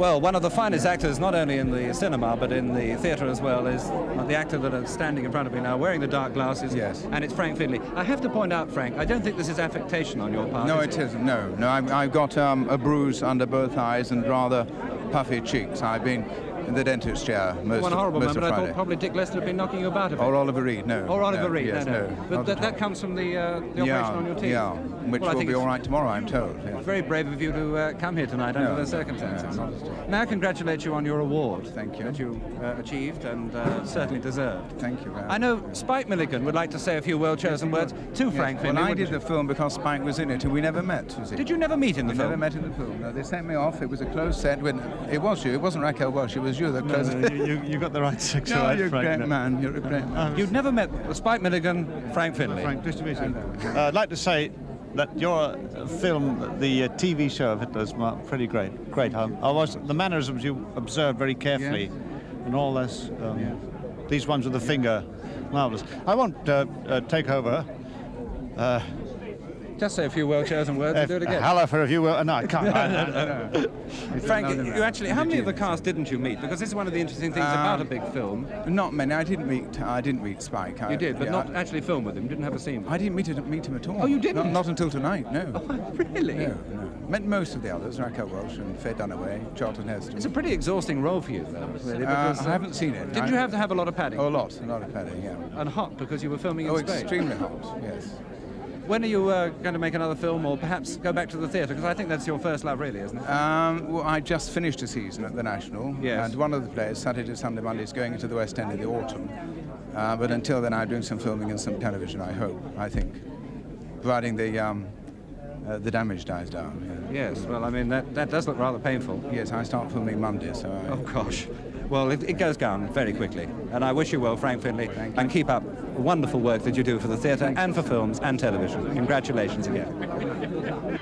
Well, one of the finest actors, not only in the cinema, but in the theatre as well, is the actor that is standing in front of me now, wearing the dark glasses, yes. And it's Frank Finlay. I have to point out, Frank, I don't think this is affectation on your part. No, it isn't, no. No, I've got a bruise under both eyes and rather puffy cheeks. I've been in the dentist chair most of Friday. One horrible moment, I thought probably Dick Lester had been knocking you about a bit. Or Oliver Reed, no. Or Oliver Reed, yes, no. But that comes from the operation on your teeth. Yeah, which will be all right tomorrow, I'm told. Yes. Very brave of you to come here tonight under the circumstances. May I congratulate you on your award. Thank you. That you achieved and certainly deserved. Thank you. I know Spike Milligan would like to say a few well-chosen words to Frank Finlay. Well, I did the film because Spike was in it and we never met, was it? Did you never meet in the film? We never met in the film. No, they sent me off. It was a closed set. It was you. It wasn't Raquel Welch. It was you that closed it. You got the right six. No, you're a great man. You're a great man. You've never met Spike Milligan, Frank Finlay. Frank, nice to meet you. I'd like to say that your film, the TV show of Hitler's, pretty great. Great. I was the mannerisms you observed very carefully, yes. And all this. These ones with the finger, marvelous. I won't take over. Just say a few well-chosen words and do it again. Hello for a few well... No, I can't. No. Frank, you actually... How many of the cast didn't you meet? Because this is one of the interesting things about a big film. Not many. I didn't meet Spike. You did, but not actually film with him. Didn't have a scene with him. I didn't meet him at all. Oh, you didn't? Not until tonight, no. Oh, really? No. Met most of the others, Raquel Welch and Faye Dunaway, Charlton Heston. It's a pretty exhausting role for you, though, really, because... I haven't seen it. Did you have to have a lot of padding? Oh, a lot of padding, yeah. And hot, because you were filming in Spain. Oh, extremely hot, yes. When are you going to make another film, or perhaps go back to the theatre? Because I think that's your first love, really, isn't it? Well, I just finished a season at the National, yes. And one of the plays, Saturday to Sunday, Monday, is going into the West End in the autumn. But until then, I'm doing some filming and some television, I hope, I think, providing the damage dies down. Yeah. Yes, well, I mean, that does look rather painful. Yes, I start filming Monday, so I... Oh, gosh. Well, it goes down very quickly. And I wish you well, Frank Finlay, and keep up the wonderful work that you do for the theatre and for films and television. Congratulations again.